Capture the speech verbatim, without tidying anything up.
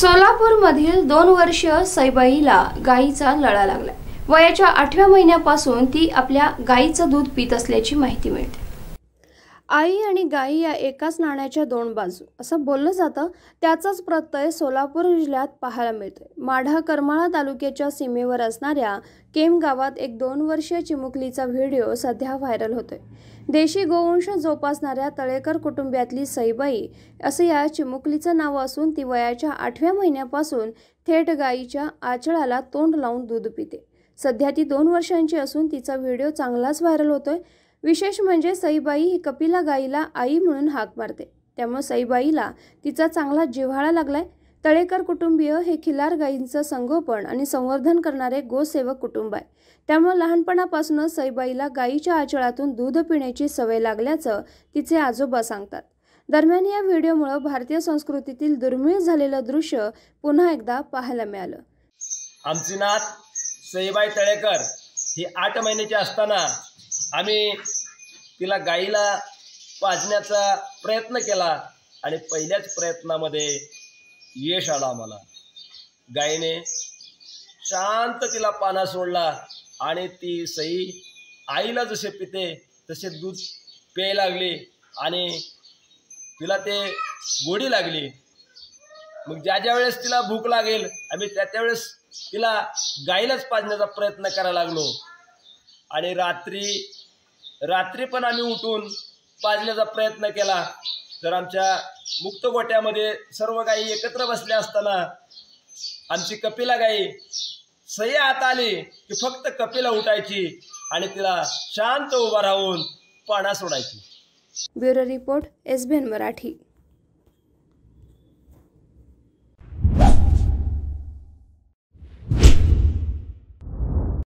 सोलापूरमधील दोन वर्षीय सईबाईला गायीचा लळा लागला। वयाच्या आठव्या महिन्यापासून ती आपल्या गायीचं दूध पीत असल्याची माहिती मिळते। आई आणि गायी या एकाच नाण्याच्या दोन बाजू असं बोललं जातं, त्याचाच प्रत्यय सोलापूर जिल्ह्यात पाहायला मिळतो। माढा करमाळा तालुक्याच्या सीमेवर असणाऱ्या केम गावात एक दोन वर्षीय चिमुकलीचा व्हिडिओ सध्या व्हायरल होतोय। देशी गोवंश जोपासणाऱ्या तळेकर कुटुंबियातली सईबाई असं या चिमुकलीचं नाव असून ती वयाच्या आठव्या महिन्यापासून थेट गायीच्या आचळाला तोंड लावून दूध पिते। सध्या ती दोन वर्षांची असून तिचा व्हिडिओ चांगलाच व्हायरल होतोय। विशेष म्हणजे सईबाई ही कपिला गाईला आई म्हणून हाक मारते, त्यामुळे सईबाईला तिचा चांगला जिव्हाळा लागलाय। तळेकर कुटुंबीय हे खिलार गायींचं संगोपन आणि संवर्धन करणारे गोसेवक कुटुंब आहे, त्यामुळे लहानपणापासूनच सईबाईला गायीच्या आचळातून दूध पिण्याची सवय लागल्याचं तिचे आजोबा सांगतात। दरम्यान या व्हिडिओमुळे भारतीय संस्कृतीतील दुर्मिळ झालेलं दृश्य पुन्हा एकदा पाहायला मिळालं। आमची नात सईबाई तळेकर ही आठ महिन्याची असताना आम्ही तिला गाईला पाजण्याचा प्रयत्न केला आणि पहिल्याच प्रयत्नामध्ये यश आलं आम्हाला। गायीने शांत तिला पाना सोडला आणि ती सई आईला जसे पिते तसे दूध प्यायला लागली आणि तिला ते गोडी लागली। मग ज्या ज्या वेळेस तिला भूक लागेल आम्ही त्या त्या वेळेस तिला गाईलाच पाजण्याचा प्रयत्न करायला लागलो आणि रात्री रात्री पण आम्ही उठून पाजण्याचा प्रयत्न केला। तर आमच्या मुक्त गोट्यामध्ये सर्व गायी एकत्र बसल्या असताना आमची कपिला गाई सई आत आली की फक्त कपिला उठायची आणि तिला शांत उभा राहून पाना सोडायची। Bureau report S B N Marathi.